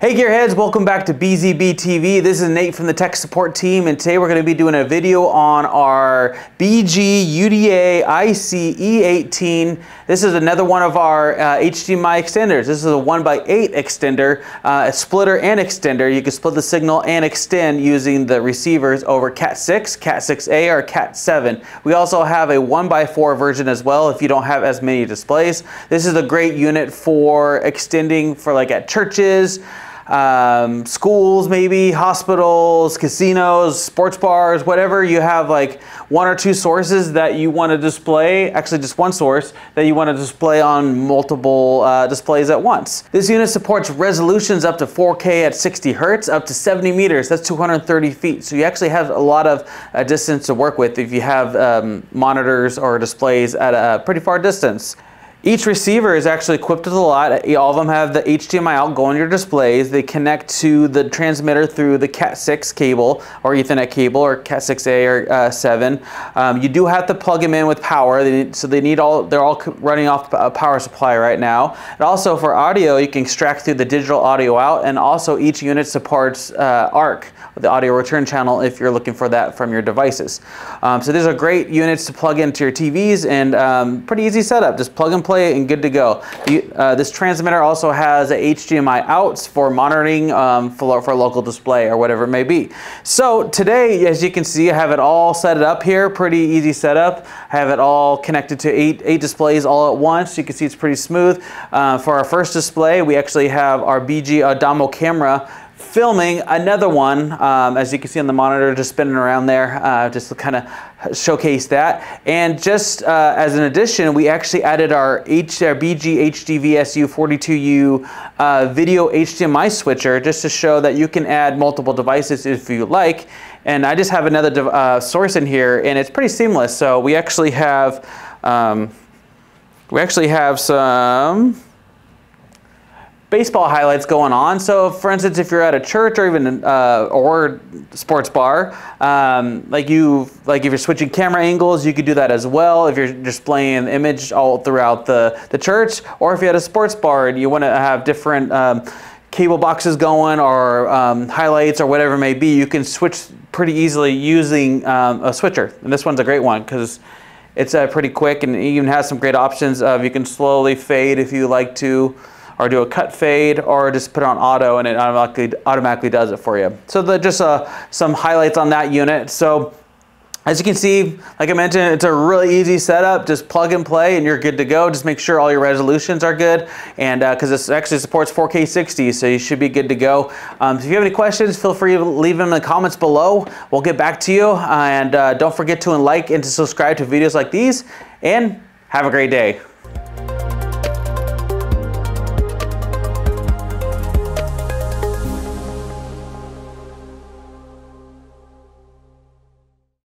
Hey Gearheads, welcome back to BZB TV. This is Nate from the tech support team, and today we're going to be doing a video on our BG UDA IC E18. This is another one of our HDMI extenders. This is a 1x8 extender, a splitter and extender. You can split the signal and extend using the receivers over Cat6, Cat6A, or Cat7. We also have a 1x4 version as well if you don't have as many displays. This is a great unit for extending for like at churches, schools, maybe hospitals, casinos, sports bars, whatever. You have like one or two sources that you want to display, actually just one source that you want to display on multiple displays at once. This unit supports resolutions up to 4K at 60 Hertz, up to 70 meters, that's 230 feet. So you actually have a lot of distance to work with if you have monitors or displays at a pretty far distance. Each receiver is actually equipped with a lot. All of them have the HDMI out going to your displays. They connect to the transmitter through the Cat6 cable or Ethernet cable or Cat6A or 7. You do have to plug them in with power. They're all running off a power supply right now. And also for audio, you can extract through the digital audio out, and also each unit supports ARC, the audio return channel, if you're looking for that from your devices. So these are great units to plug into your TVs, and pretty easy setup. Just plug and play and good to go. This transmitter also has a HDMI outs for monitoring for local display or whatever it may be. So today, as you can see, I have it all set up here. Pretty easy setup. I have it all connected to eight displays all at once. You can see it's pretty smooth. For our first display, we actually have our BG Adamo camera filming another one, as you can see on the monitor, just spinning around there, just to kind of showcase that. And just as an addition, we actually added our BG HDVSU 42U video HDMI switcher, just to show that you can add multiple devices if you like. And I just have another source in here, and it's pretty seamless. So we actually have some baseball highlights going on. So for instance, if you're at a church or even or sports bar, like if you're switching camera angles, you could do that as well. If you're displaying an image all throughout the church, or if you're at a sports bar and you want to have different cable boxes going or highlights or whatever it may be, you can switch pretty easily using a switcher. And this one's a great one because it's pretty quick, and it even has some great options of you can slowly fade if you like to, or do a cut fade, or just put on auto and it automatically does it for you. So just some highlights on that unit. So as you can see, like I mentioned, it's a really easy setup. Just plug and play and you're good to go. Just make sure all your resolutions are good, and because this actually supports 4K 60, so you should be good to go. So if you have any questions, feel free to leave them in the comments below. We'll get back to you, and don't forget to like and to subscribe to videos like these, and have a great day.